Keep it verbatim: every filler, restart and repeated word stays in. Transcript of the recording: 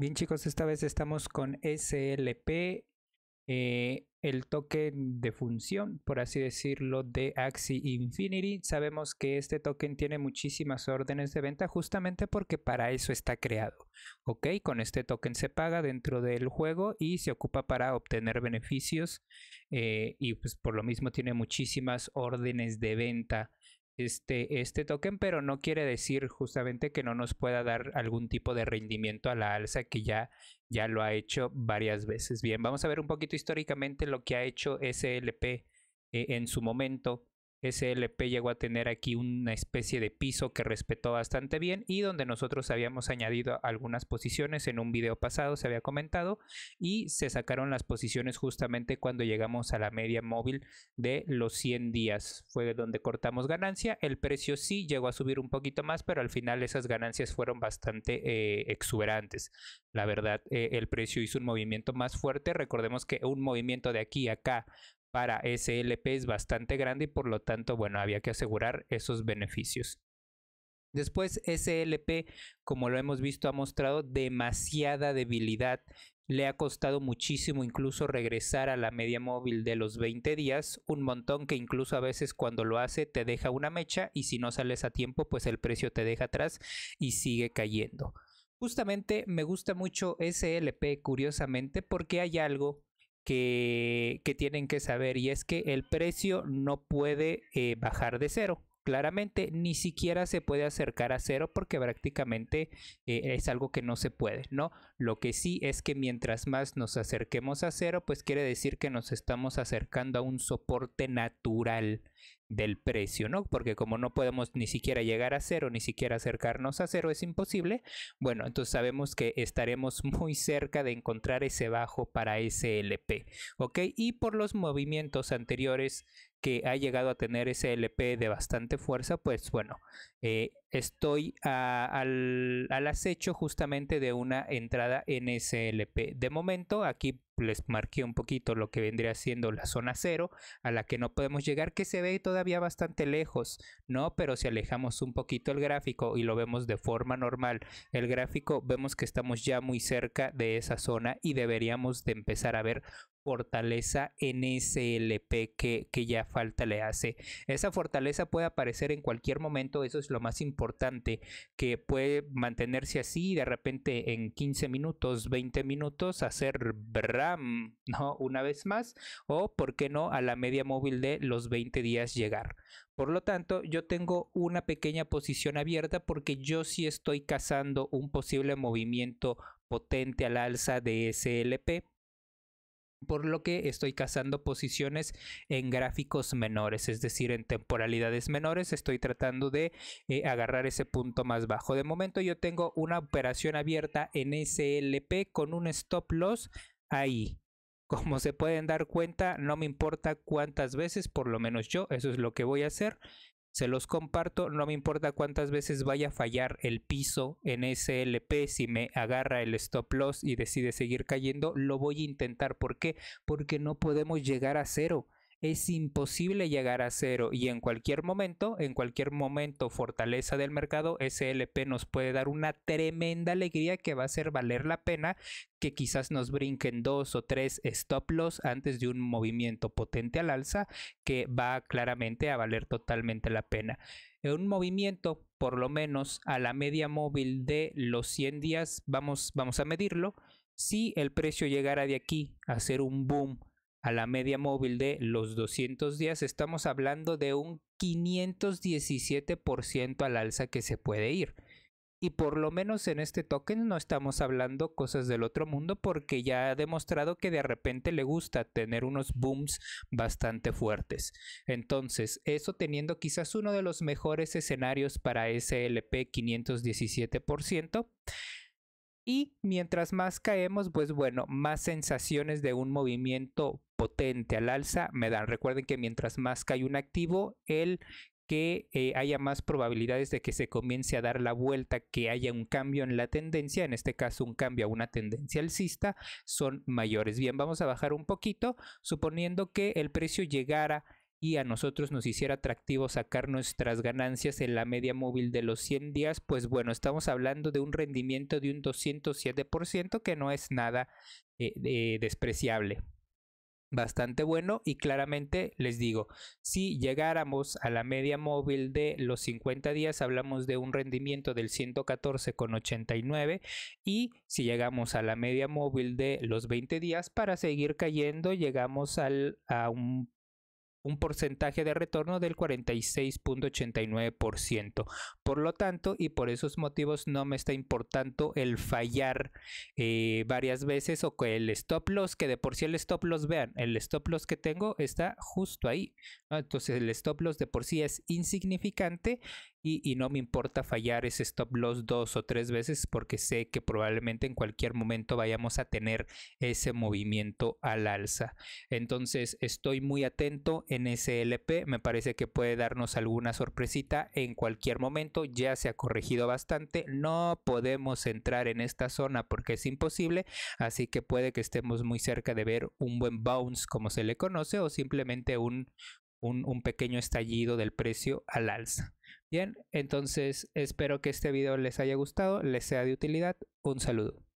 Bien chicos, esta vez estamos con S L P, eh, el token de función, por así decirlo, de Axie Infinity. Sabemos que este token tiene muchísimas órdenes de venta justamente porque para eso está creado. Ok, con este token se paga dentro del juego y se ocupa para obtener beneficios eh, y pues por lo mismo tiene muchísimas órdenes de venta. Este, este token, pero no quiere decir justamente que no nos pueda dar algún tipo de rendimiento a la alza, que ya, ya lo ha hecho varias veces. Bien, vamos a ver un poquito históricamente lo que ha hecho S L P eh, en su momento. S L P llegó a tener aquí una especie de piso que respetó bastante bien y donde nosotros habíamos añadido algunas posiciones. En un video pasado se había comentado y se sacaron las posiciones justamente cuando llegamos a la media móvil de los cien días. Fue donde cortamos ganancia. El precio sí llegó a subir un poquito más, pero al final esas ganancias fueron bastante eh, exuberantes. La verdad, eh, el precio hizo un movimiento más fuerte. Recordemos que un movimiento de aquí a acá para S L P es bastante grande y por lo tanto, bueno, había que asegurar esos beneficios. Después, S L P, como lo hemos visto, ha mostrado demasiada debilidad. Le ha costado muchísimo incluso regresar a la media móvil de los veinte días, un montón que incluso a veces cuando lo hace te deja una mecha y si no sales a tiempo, pues el precio te deja atrás y sigue cayendo. Justamente me gusta mucho S L P, curiosamente, porque hay algo Que, que tienen que saber, y es que el precio no puede eh, bajar de cero, claramente ni siquiera se puede acercar a cero porque prácticamente eh, es algo que no se puede, ¿no? Lo que sí es que mientras más nos acerquemos a cero, pues quiere decir que nos estamos acercando a un soporte natural del precio, ¿no? Porque como no podemos ni siquiera llegar a cero, ni siquiera acercarnos a cero, es imposible. Bueno, entonces sabemos que estaremos muy cerca de encontrar ese bajo para S L P, ¿ok? Y por los movimientos anteriores que ha llegado a tener S L P de bastante fuerza, pues bueno, eh, estoy a, al, al acecho justamente de una entrada en S L P. De momento, aquí les marqué un poquito lo que vendría siendo la zona cero, a la que no podemos llegar, que se ve todavía bastante lejos, ¿no? Pero si alejamos un poquito el gráfico y lo vemos de forma normal, el gráfico, vemos que estamos ya muy cerca de esa zona y deberíamos de empezar a ver fortaleza en S L P que, que ya falta le hace. Esa fortaleza puede aparecer en cualquier momento, eso es lo más importante, que puede mantenerse así y de repente en quince minutos, veinte minutos hacer bram, ¿no? Una vez más, o por qué no a la media móvil de los veinte días llegar. Por lo tanto, yo tengo una pequeña posición abierta porque yo sí estoy cazando un posible movimiento potente al alza de S L P. Por lo que estoy cazando posiciones en gráficos menores, es decir, en temporalidades menores. Estoy tratando de eh, agarrar ese punto más bajo. De momento yo tengo una operación abierta en S L P con un stop loss ahí. Como se pueden dar cuenta, no me importa cuántas veces, por lo menos yo, eso es lo que voy a hacer. Se los comparto, no me importa cuántas veces vaya a fallar el piso en S L P, si me agarra el stop loss y decide seguir cayendo, lo voy a intentar. ¿Por qué? Porque no podemos llegar a cero. Es imposible llegar a cero y en cualquier momento, en cualquier momento fortaleza del mercado, S L P nos puede dar una tremenda alegría que va a hacer valer la pena que quizás nos brinquen dos o tres stop loss antes de un movimiento potente al alza que va claramente a valer totalmente la pena. Un movimiento por lo menos a la media móvil de los cien días, vamos, vamos a medirlo. Si el precio llegara de aquí a hacer un boom a la media móvil de los doscientos días, estamos hablando de un quinientos diecisiete por ciento al alza que se puede ir. Y por lo menos en este token no estamos hablando cosas del otro mundo porque ya ha demostrado que de repente le gusta tener unos booms bastante fuertes. Entonces, eso teniendo quizás uno de los mejores escenarios para S L P, quinientos diecisiete por ciento. Y mientras más caemos, pues bueno, más sensaciones de un movimiento potente al alza me dan. Recuerden que mientras más cae un activo, el que eh, haya más probabilidades de que se comience a dar la vuelta, que haya un cambio en la tendencia, en este caso un cambio a una tendencia alcista, son mayores. Bien, vamos a bajar un poquito, suponiendo que el precio llegara y a nosotros nos hiciera atractivo sacar nuestras ganancias en la media móvil de los cien días, pues bueno, estamos hablando de un rendimiento de un doscientos siete por ciento que no es nada eh, eh, despreciable. Bastante bueno, y claramente les digo, si llegáramos a la media móvil de los cincuenta días, hablamos de un rendimiento del ciento catorce coma ochenta y nueve, y si llegamos a la media móvil de los veinte días, para seguir cayendo, llegamos al, a un, un porcentaje de retorno del cuarenta y seis coma ochenta y nueve por ciento. Por lo tanto, y por esos motivos, no me está importando el fallar eh, varias veces o que el stop loss, que de por sí el stop loss, vean, el stop loss que tengo está justo ahí, ¿no? Entonces el stop loss de por sí es insignificante y, y no me importa fallar ese stop loss dos o tres veces porque sé que probablemente en cualquier momento vayamos a tener ese movimiento al alza. Entonces estoy muy atento en ese L P, me parece que puede darnos alguna sorpresita en cualquier momento. Ya se ha corregido bastante, no podemos entrar en esta zona porque es imposible, así que puede que estemos muy cerca de ver un buen bounce, como se le conoce, o simplemente un, un, un pequeño estallido del precio al alza. Bien, entonces espero que este video les haya gustado, les sea de utilidad. Un saludo.